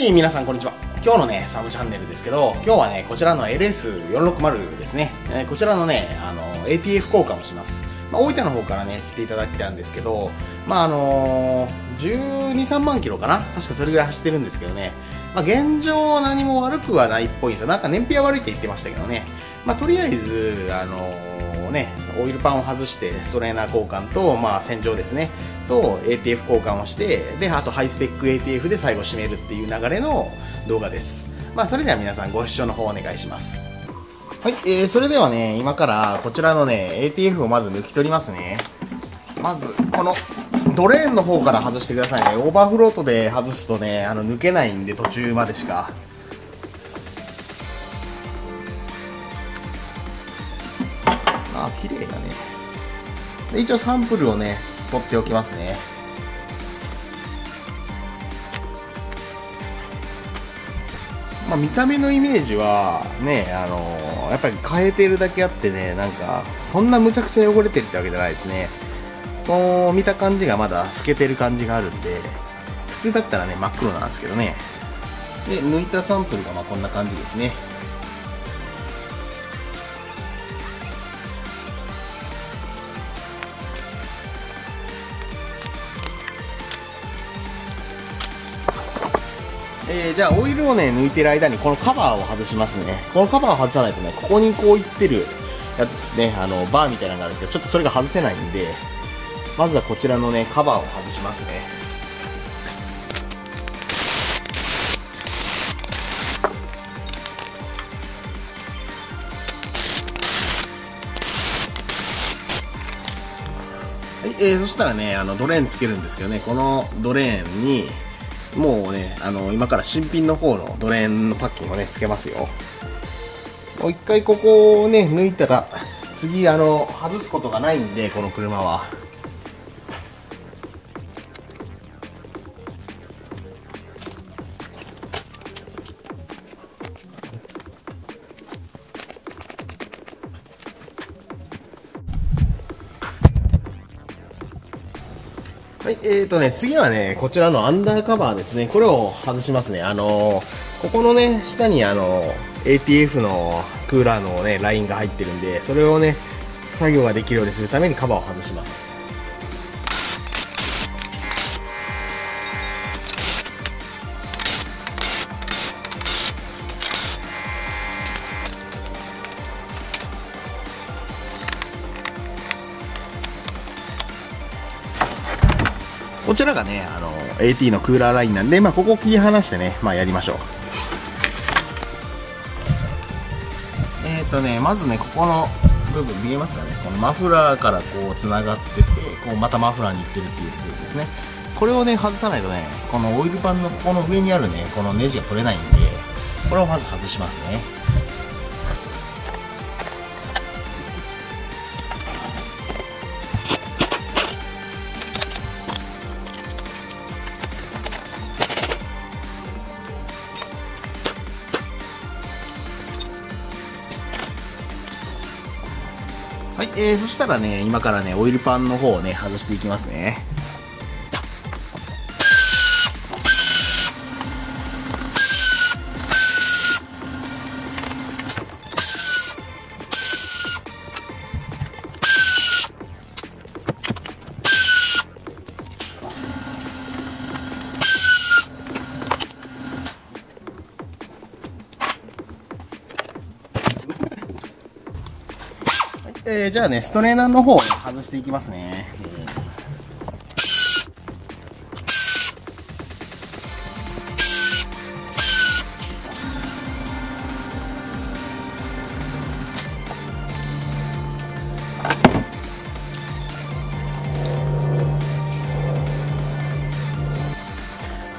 はい、皆さんこんにちは。今日のね、サブチャンネルですけど、今日はね、こちらの LS460 ですね。こちらのね、ATF 交換をします。大分の方からね、来ていただいたんですけど、12、3万キロかな、確かそれぐらい走ってるんですけどね。現状何も悪くはないっぽいんですよ。なんか燃費は悪いって言ってましたけどね。とりあえず、オイルパンを外してストレーナー交換と、洗浄ですねと ATF 交換をして、であとハイスペック ATF で最後締めるっていう流れの動画です。それでは皆さんご視聴の方お願いします。はい、それではね、今からこちらのね ATF をまず抜き取りますね。まずこのドレーンの方から外してくださいね。オーバーフロートで外すとね、抜けないんで、途中までしか。綺麗だね。で、一応サンプルをね取っておきますね。見た目のイメージはね、やっぱり変えてるだけあってね、なんかそんなむちゃくちゃ汚れてるってわけじゃないですね。こう見た感じがまだ透けてる感じがあるんで、普通だったらね真っ黒なんですけどね。で、抜いたサンプルがこんな感じですね。じゃあオイルをね抜いてる間にこのカバーを外しますね。このカバーを外さないとね、ここにこういってるやつですね、バーみたいなのがあるんですけど、ちょっとそれが外せないんで、まずはこちらのねカバーを外しますね。はい、そしたらね、ドレーンつけるんですけどね、このドレーンにもうね、今から新品の方のドレーンのパッキンをねつけますよ。もう一回ここをね抜いたら次外すことがないんで、この車は。はい、次はね、こちらのアンダーカバーですね。これを外しますね。ここのね、下にATF のクーラーのね、ラインが入ってるんで、それをね、作業ができるようにするためにカバーを外します。こちらがね、AT のクーラーラインなんで、ここを切り離してね、やりましょう。まずね、ここの部分見えますかね、このマフラーからこうつながってて、こうまたマフラーにいってるっていう部分ですね。これをね、外さないとね、このオイルパンのここの上にあるね、このネジが取れないんで、これをまず外しますね。はい、そしたらね、今からね、オイルパンの方をね、外していきますね。じゃあね、ストレーナーの方を外していきますね。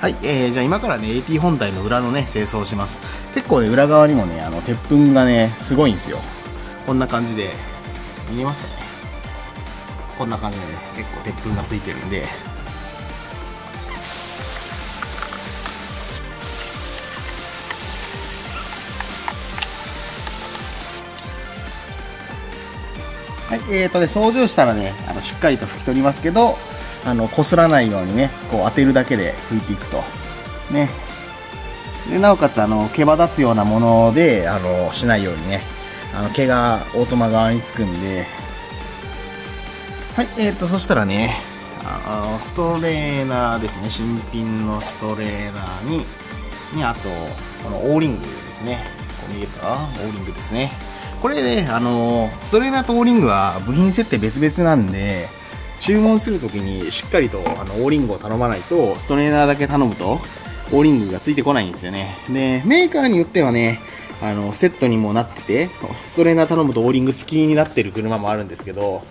はい、じゃあ今からね AT 本体の裏のね清掃をします。結構ね裏側にもね鉄粉がねすごいんですよ。こんな感じで見えますかね。こんな感じでね、結構鉄粉がついてるんで、はい、掃除をしたらね、しっかりと拭き取りますけど、こすらないようにね、こう当てるだけで拭いていくとね、でなおかつ毛羽立つようなものでしないようにね、毛がオートマ側につくんで、はい、そしたらね、ストレーナーですね、新品のストレーナーにあとこのオーリングですね、こう見えるかな、オーリングですね。これね、ストレーナーとオーリングは部品設定別々なんで、注文するときにしっかりとオーリングを頼まないと、ストレーナーだけ頼むとオーリングがついてこないんですよね。でメーカーによってはね、セットにもなってて、ストレーナー頼むとオーリング付きになってる車もあるんですけど、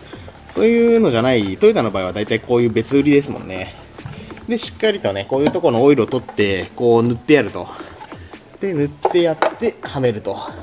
そういうのじゃない、トヨタの場合はだいたいこういう別売りですもんね。でしっかりとね、こういうところのオイルを取ってこう塗ってやると、で塗ってやってはめると、は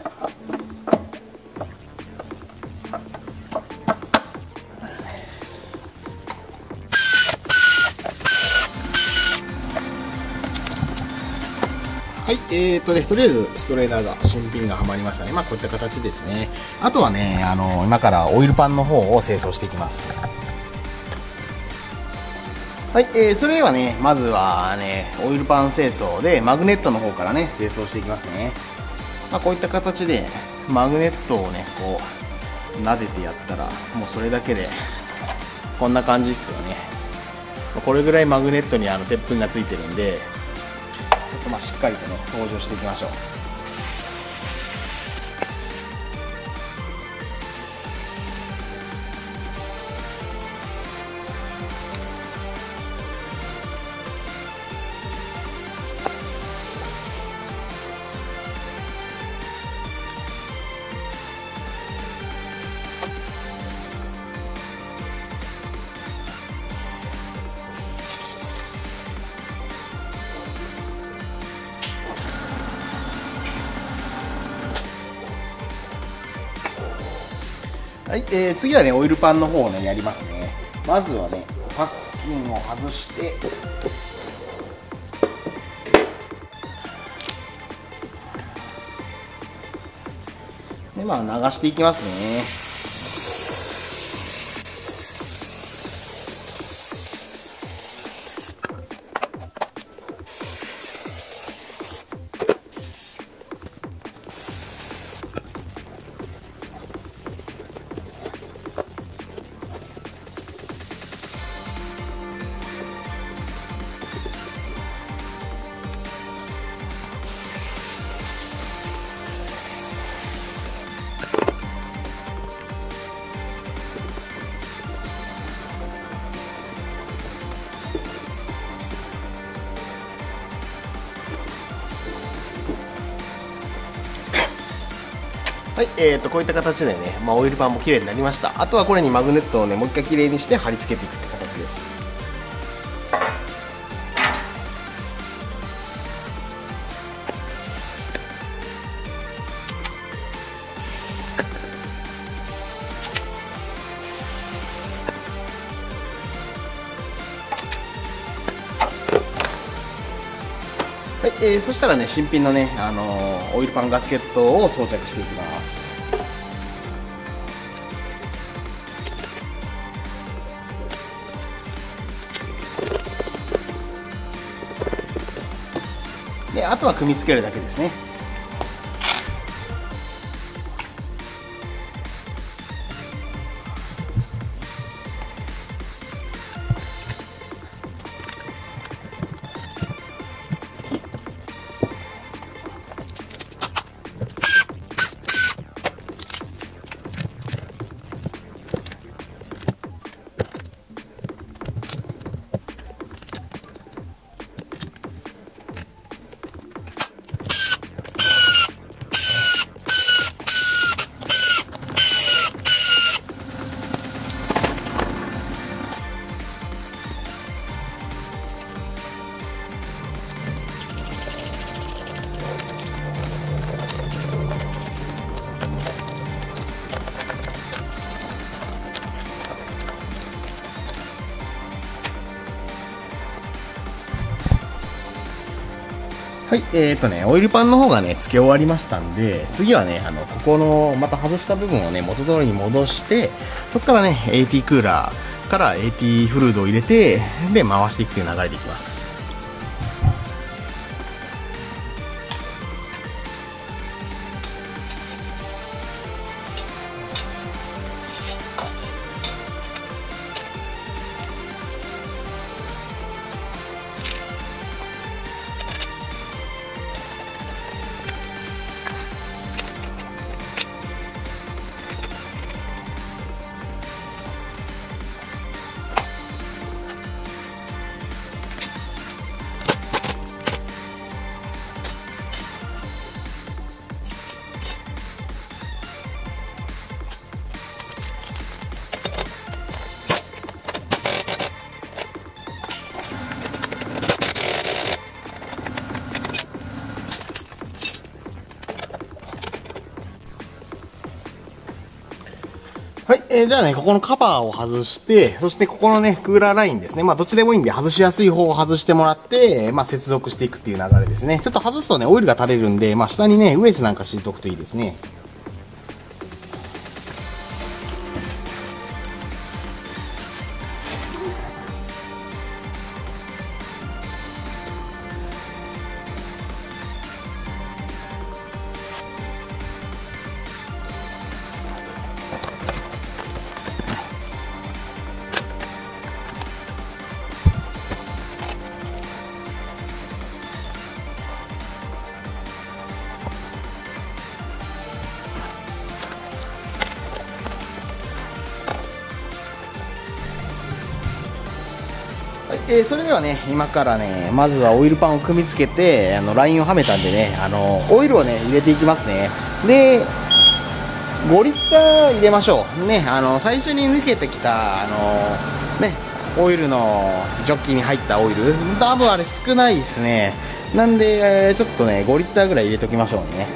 い、とりあえずストレーナーが、新品がはまりましたね。まあこういった形ですね。あとはね、今からオイルパンの方を清掃していきます。はい、それではね、まずはね、オイルパン清掃でマグネットの方からね、清掃していきますね。まあこういった形でマグネットをね、こう撫でてやったら、もうそれだけでこんな感じですよね。これぐらいマグネットに鉄粉がついてるんで、まあしっかりとね、掃除をしていきましょう。はい、次はね、オイルパンの方をね、やりますね。まずはね、パッキンを外して、で、まあ流していきますね。はい、こういった形でね、まあ、オイルパンも綺麗になりました。あとはこれにマグネットをね、もう一回綺麗にして貼り付けていくって形です。はい、そしたらね、新品のね、オイルパンガスケットを装着していきます。であとは組み付けるだけですね。はい、オイルパンの方がね、付け終わりましたんで、次はね、ここのまた外した部分をね、元通りに戻して、そこからね AT クーラーから AT フルードを入れて、で回していくという流れでいきます。はい、じゃあね、ここのカバーを外して、そしてここのね、クーラーラインですね。まあ、どっちでもいいんで、外しやすい方を外してもらって、まあ、接続していくっていう流れですね。ちょっと外すとね、オイルが垂れるんで、まあ、下にね、ウエスなんか敷いとくといいですね。それではね、今からね、まずはオイルパンを組み付けて、ラインをはめたんでね、オイルをね、入れていきますね。で、5リッター入れましょう。ね、最初に抜けてきた、ね、オイルのジョッキに入ったオイル、多分あれ少ないですね。なんで、ちょっとね、5リッターぐらい入れときましょうね。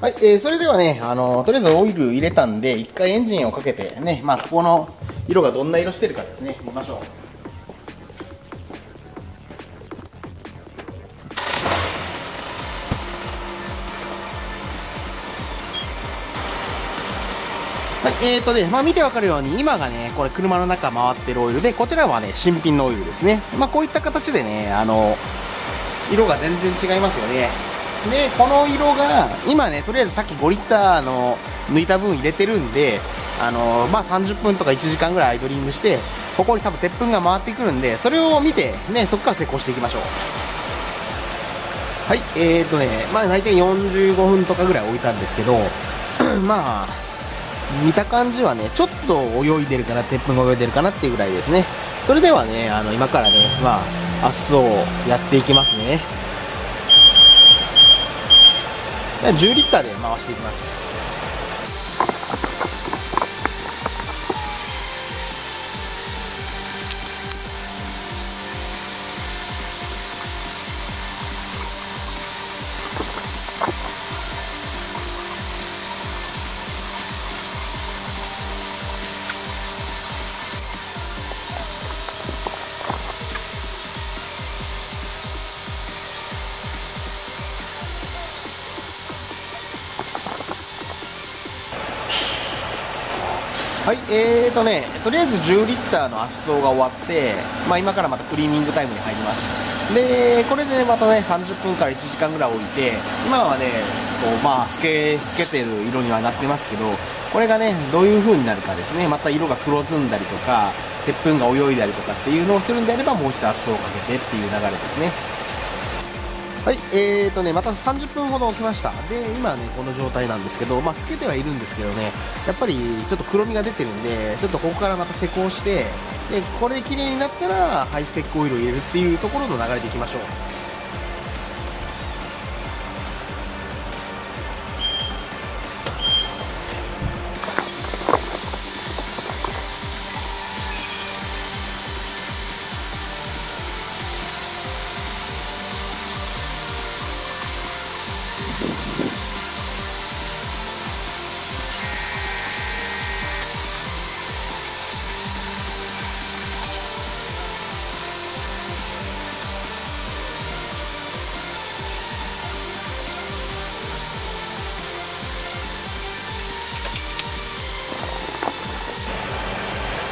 はい、それではね、とりあえずオイル入れたんで、一回エンジンをかけてね、まあ、ここの色がどんな色してるかですね、見ましょう。はい、まあ見てわかるように、今がね、これ車の中回ってるオイルで、こちらはね、新品のオイルですね。まあ、こういった形でね、色が全然違いますよね。で、この色が、今ね、とりあえずさっき5リッターの抜いた分入れてるんで、まあ、30分とか1時間ぐらいアイドリングして、ここに多分鉄粉が回ってくるんで、それを見て、ね、そこから施工していきましょう。はい、まあ、大体45分とかぐらい置いたんですけど、まあ、見た感じはね、ちょっと泳いでるかな、鉄粉が泳いでるかなっていうぐらいですね。それではね、今からね、まあ、圧送をやっていきますね。10リッターで回していきます。はい、とりあえず10リッターの圧送が終わって、まあ、今からまたクリーニングタイムに入ります。で、これで、ね、またね、30分から1時間ぐらい置いて、今はね、こう、まあ、透けてる色にはなってますけど、これがね、どういう風になるかですね。また色が黒ずんだりとか、鉄粉が泳いだりとかっていうのをするんであれば、もう一度圧送をかけてっていう流れですね。はい、また30分ほど置きました。で、今ね、この状態なんですけど、まあ、透けてはいるんですけどね、やっぱりちょっと黒みが出てるんで、ちょっとここからまた施工して、で、これ綺麗になったら、ハイスペックオイルを入れるっていうところの流れでいきましょう。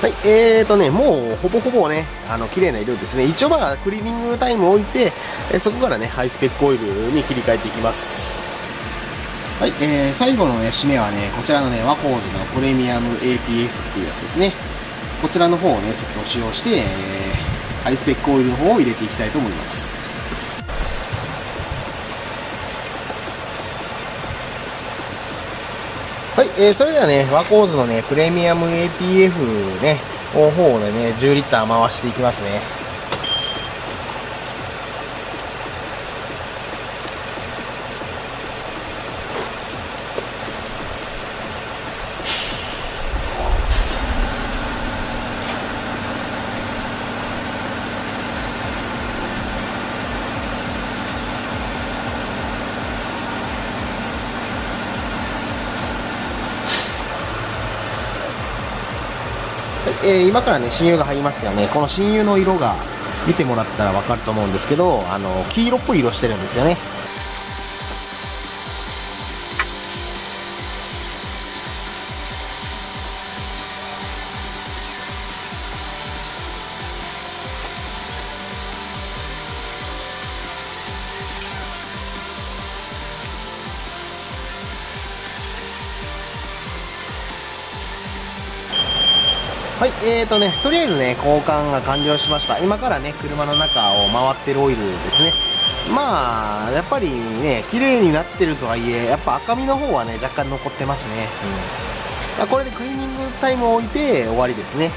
はい、もうほぼほぼね、綺麗な色ですね。一応まあ、クリーニングタイムを置いて、そこからね、ハイスペックオイルに切り替えていきます。はい、最後のね、締めはね、こちらのね、ワコーズのプレミアム ATF っていうやつですね。こちらの方をね、ちょっと使用して、ハイスペックオイルの方を入れていきたいと思います。はい、それではね、ワコーズのね、プレミアム ATF ね、の方でね、10リッター回していきますね。今からね新油が入りますけどね、この新油の色が見てもらったら分かると思うんですけど、黄色っぽい色してるんですよね。はい、とりあえずね、交換が完了しました。今からね、車の中を回ってるオイルですね。まあ、やっぱりね、綺麗になってるとはいえ、やっぱ赤みの方はね、若干残ってますね。うん、これでクリーニングタイムを置いて終わりですね。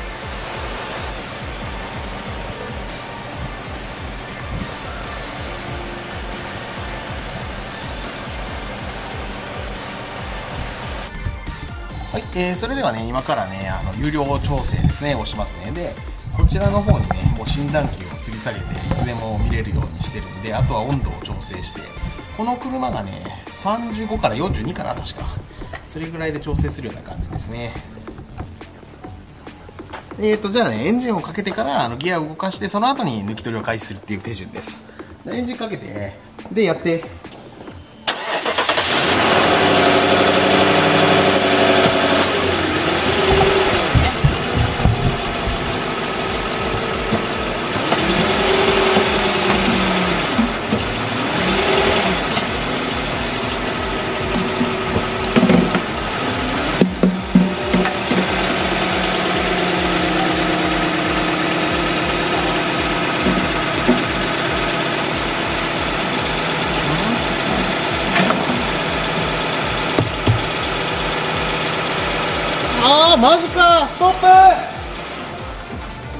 はい、それではね、今からね、有料調整ですね、をしますね。で、こちらの方にね、もう新山旗を吊り下げて、いつでも見れるようにしてるんで、あとは温度を調整して、この車がね、35から42かな、確か。それぐらいで調整するような感じですね。じゃあね、エンジンをかけてから、ギアを動かして、その後に抜き取りを開始するっていう手順です。エンジンかけて、ね、で、やって、マジか、ストップ。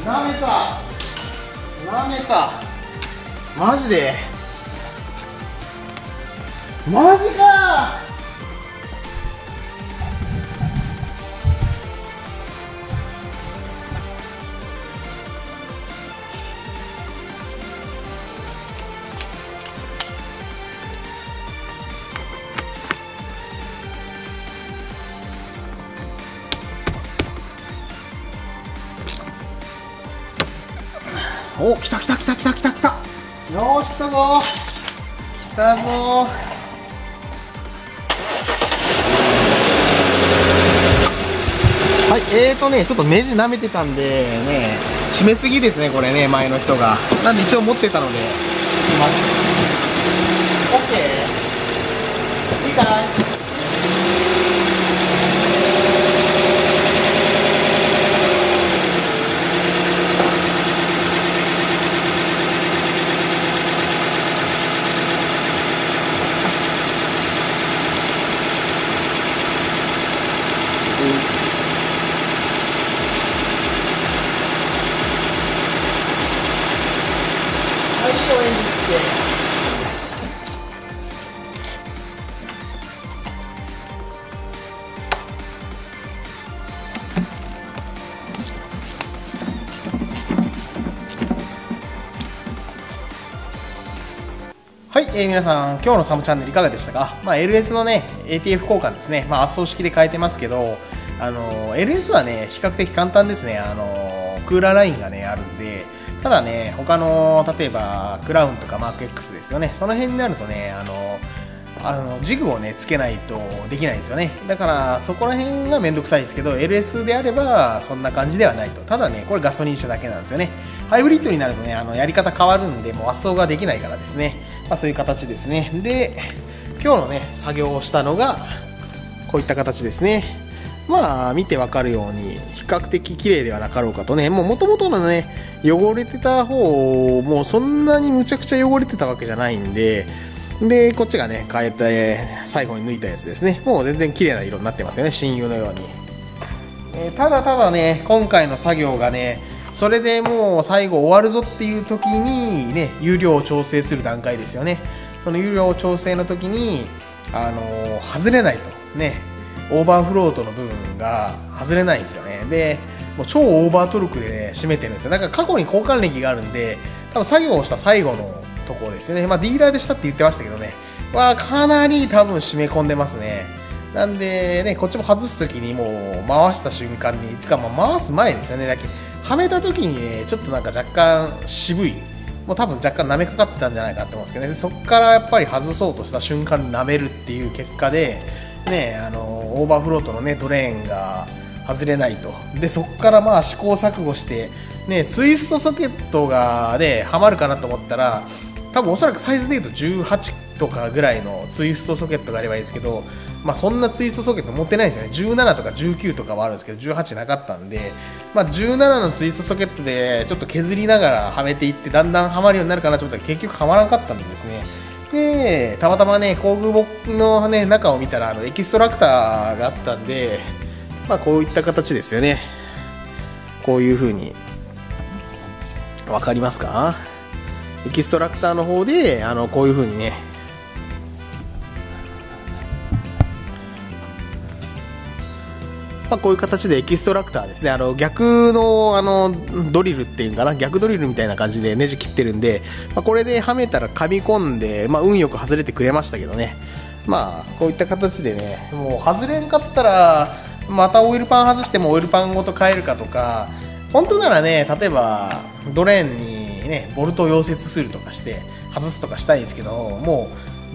なめたマジか。お、来たよーし、来たぞー。はい、ね、ちょっとネジ舐めてたんでね、締めすぎですね、これね、前の人が。なんで一応持ってたので、まず OK いいかな。はい、皆さん、今日のサムチャンネルいかがでしたか。まあ、LS のね、ATF 交換ですね、まあ、圧送式で変えてますけど、LS はね、比較的簡単ですね。クーラーラインがね、あるんで、ただね、他の、例えば、クラウンとかマーク X ですよね、その辺になるとね、ジグをね、つけないとできないんですよね。だから、そこら辺がめんどくさいですけど、LS であれば、そんな感じではないと。ただね、これガソリン車だけなんですよね。ハイブリッドになるとね、やり方変わるんで、もう圧送ができないからですね。まあ、そういう形ですね。で、今日のね、作業をしたのがこういった形ですね。まあ見てわかるように比較的綺麗ではなかろうかとね。もともとのね、汚れてた方もそんなにむちゃくちゃ汚れてたわけじゃないんで、でこっちがね、変えて最後に抜いたやつですね。もう全然綺麗な色になってますよね、新油のように。ただただね、今回の作業がね、それでもう最後終わるぞっていう時にね、油量を調整する段階ですよね。その油量を調整の時に、外れないとね、オーバーフロートの部分が外れないんですよね。でもう超オーバートルクでね、締めてるんですよ。なんか過去に交換歴があるんで、多分作業をした最後のところですね。まあディーラーでしたって言ってましたけどね、はかなり多分締め込んでますね。なんでね、こっちも外すときにもう回した瞬間に、てかまあ回す前ですよね、だけはめたときにね、ちょっとなんか若干渋い、もう多分若干舐めかかってたんじゃないかって思うんですけどね、そこからやっぱり外そうとした瞬間に舐めるっていう結果で、ね、オーバーフロートのね、ドレーンが外れないと。で、そこからまあ試行錯誤して、ね、ツイストソケットがね、はまるかなと思ったら、多分おそらくサイズで言うと18とかぐらいのツイストソケットがあればいいですけど、まあそんなツイストソケット持ってないんですよね。17とか19とかはあるんですけど、18なかったんで、まあ17のツイストソケットでちょっと削りながらはめていって、だんだんはまるようになるかなと思ったら結局はまらなかったんでですね。で、たまたまね、工具のね、中を見たらエキストラクターがあったんで、まあこういった形ですよね。こういう風に。わかりますか？エキストラクターの方でこういう風にね、まあ、こういう形でエキストラクターですね、逆のドリルっていうかな、逆ドリルみたいな感じでネジ切ってるんで、まあ、これではめたら噛み込んで、まあ、運よく外れてくれましたけどね、まあこういった形でね、もう外れんかったらまたオイルパン外してもオイルパンごと変えるかとか、本当ならね、例えばドレーンにねボルトを溶接するとかして外すとかしたいんですけど、も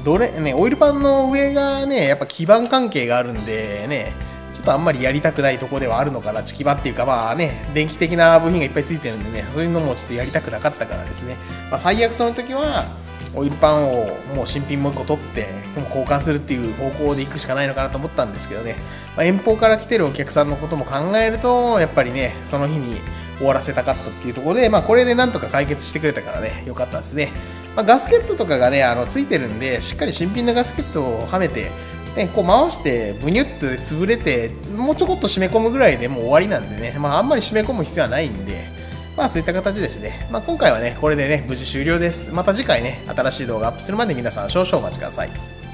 うオイルパンの上がねやっぱ基板関係があるんでね、ちょっとあんまりやりたくないとこではあるのかな、基板っていうかまあね、電気的な部品がいっぱいついてるんでね、そういうのもちょっとやりたくなかったからですね、まあ、最悪その時はオイルパンをもう新品もう1個取って交換するっていう方向で行くしかないのかなと思ったんですけどね、まあ、遠方から来てるお客さんのことも考えるとやっぱりね、その日に終わらせたかったっていうところで、まあ、これでなんとか解決してくれたからね、良かったですね。まあ、ガスケットとかがねついてるんで、しっかり新品のガスケットをはめてね、こう回してブニュッと潰れて、もうちょこっと締め込むぐらいでもう終わりなんでね、まあ、あんまり締め込む必要はないんで、まあそういった形ですね。まあ今回はねこれでね無事終了です。また次回ね新しい動画アップするまで皆さん少々お待ちください。